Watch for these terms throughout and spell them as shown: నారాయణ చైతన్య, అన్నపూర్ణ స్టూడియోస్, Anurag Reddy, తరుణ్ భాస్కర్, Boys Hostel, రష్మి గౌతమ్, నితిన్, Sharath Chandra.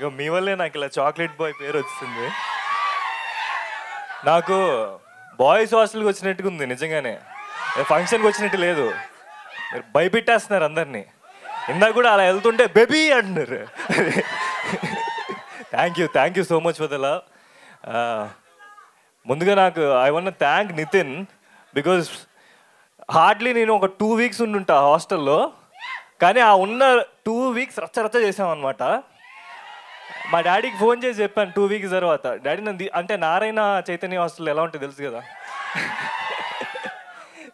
ఇక మీ వల్లే నాకు ఇలా చాక్లెట్ బాయ్ పేరు వచ్చింది. నాకు బాయ్స్ హాస్టల్కి వచ్చినట్టుగా ఉంది, నిజంగానే ఫంక్షన్కి వచ్చినట్టు లేదు. మీరు భయపెట్టేస్తున్నారు అందరినీ. ఇందాక కూడా అలా వెళ్తుంటే బేబీ అంటున్నారు. Thank you so much for the love. ముందుగా నాకు I want thank నితిన్, because hardly నేను ఒక 2 weeks ఉండుంటా హాస్టల్లో, కానీ ఆ ఉన్న 2 weeks రచ్చరచ్చ చేసామన్నమాట. మా డాడీకి ఫోన్ చేసి చెప్పాను 2 weeks తర్వాత, డాడీ నన్ను అంటే నారాయణ చైతన్య హాస్టల్ ఎలా ఉంటుంది తెలుసు కదా,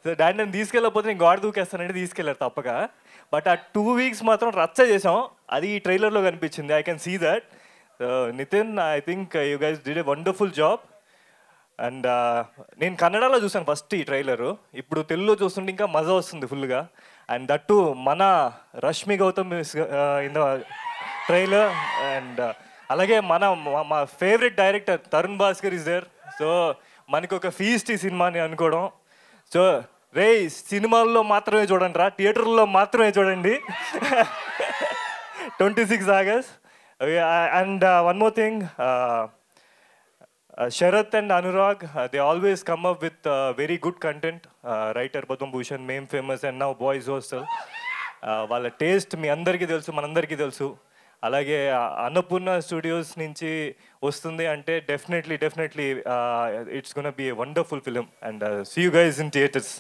సో డాడీ నన్ను తీసుకెళ్ళకపోతే నేను గోడ దూకేస్తానంటే తీసుకెళ్ళారు తప్పక. బట్ ఆ 2 weeks మాత్రం రచ్చ చేసాం, అది ఈ ట్రైలర్లో కనిపించింది. I can see that. నితిన్, I think you guys did a wonderful job. And నేను కన్నడలో చూసాను ఫస్ట్ ఈ ట్రైలరు, ఇప్పుడు తెలుగులో చూస్తుంటే ఇంకా మజా వస్తుంది ఫుల్గా. అండ్ దట్టు మన రష్మి గౌతమ్ in the trailer, and అలాగే మా favourite director తరుణ్ భాస్కర్ is there. So మనకి ఒక ఫీస్ట్ ఈ సినిమాని అనుకోవడం. సో రే, సినిమాల్లో మాత్రమే చూడండి రా, థియేటర్లో మాత్రమే చూడండి. 26 August. And one more thing, Sharath and Anurag, they always come up with very good content. Writer Padma Bhushan, Meme Famous, and now Boys Hostel. వాళ్ళ టేస్ట్ మీ అందరికీ తెలుసు, మనందరికీ తెలుసు. అలాగే అన్నపూర్ణ స్టూడియోస్ నుంచి వస్తుంది అంటే definitely it's gonna be a wonderful film. And see you guys in theatres.